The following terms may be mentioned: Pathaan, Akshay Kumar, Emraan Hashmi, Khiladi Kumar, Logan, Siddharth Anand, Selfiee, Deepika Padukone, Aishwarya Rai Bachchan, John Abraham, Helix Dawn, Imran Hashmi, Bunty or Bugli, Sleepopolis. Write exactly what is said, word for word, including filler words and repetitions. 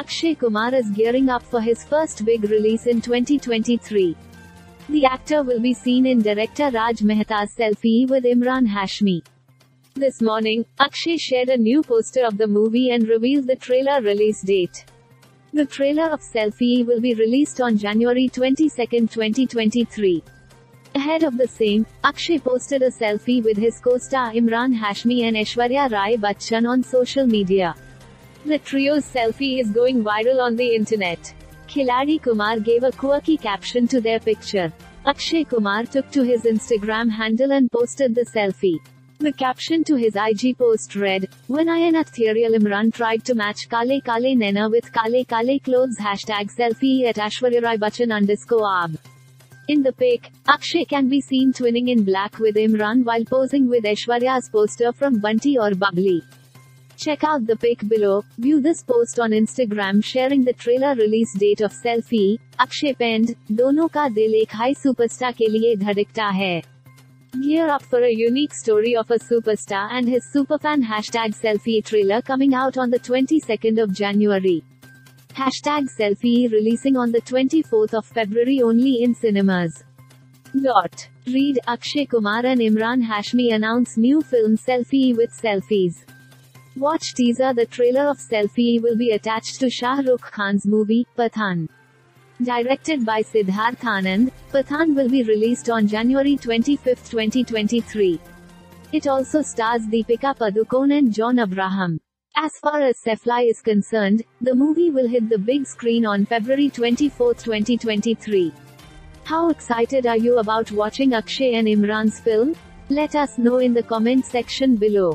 Akshay Kumar is gearing up for his first big release in twenty twenty-three. The actor will be seen in director Raj Mehta's Selfiee with Emraan Hashmi. This morning, Akshay shared a new poster of the movie and revealed the trailer release date. The trailer of Selfiee will be released on January twenty-second, twenty twenty-three. Ahead of the same, Akshay posted a selfie with his co-star Emraan Hashmi and Aishwarya Rai Bachchan on social media. The trio's selfie is going viral on the internet. Khiladi Kumar gave a quirky caption to their picture. Akshay Kumar took to his Instagram handle and posted the selfie. The caption to his I G post read, "When I and ethereal Imran tried to match Kale Kale Nena with Kale Kale clothes hashtag selfie at Aishwarya Rai Bachchan underscore ab." In the pic, Akshay can be seen twinning in black with Imran while posing with Aishwarya's poster from Bunty or Bugli. Check out the pic below, view this post on Instagram sharing the trailer release date of Selfiee. Akshay penned, "दोनों का दिल एक high superstar के लिए धड़कता है." Gear up for a unique story of a superstar and his superfan hashtag Selfiee trailer coming out on the twenty-second of January. Hashtag Selfiee releasing on the twenty-fourth of February only in cinemas. Dot. Read, Akshay Kumar and Imran Hashmi announce new film Selfiee with selfies. Watch teaser. The trailer of Selfiee will be attached to Shah Rukh Khan's movie, Pathaan. Directed by Siddharth Anand, Pathaan will be released on January twenty-fifth, twenty twenty-three. It also stars Deepika Padukone and John Abraham. As far as Selfiee is concerned, the movie will hit the big screen on February twenty-fourth, twenty twenty-three. How excited are you about watching Akshay and Imran's film? Let us know in the comment section below.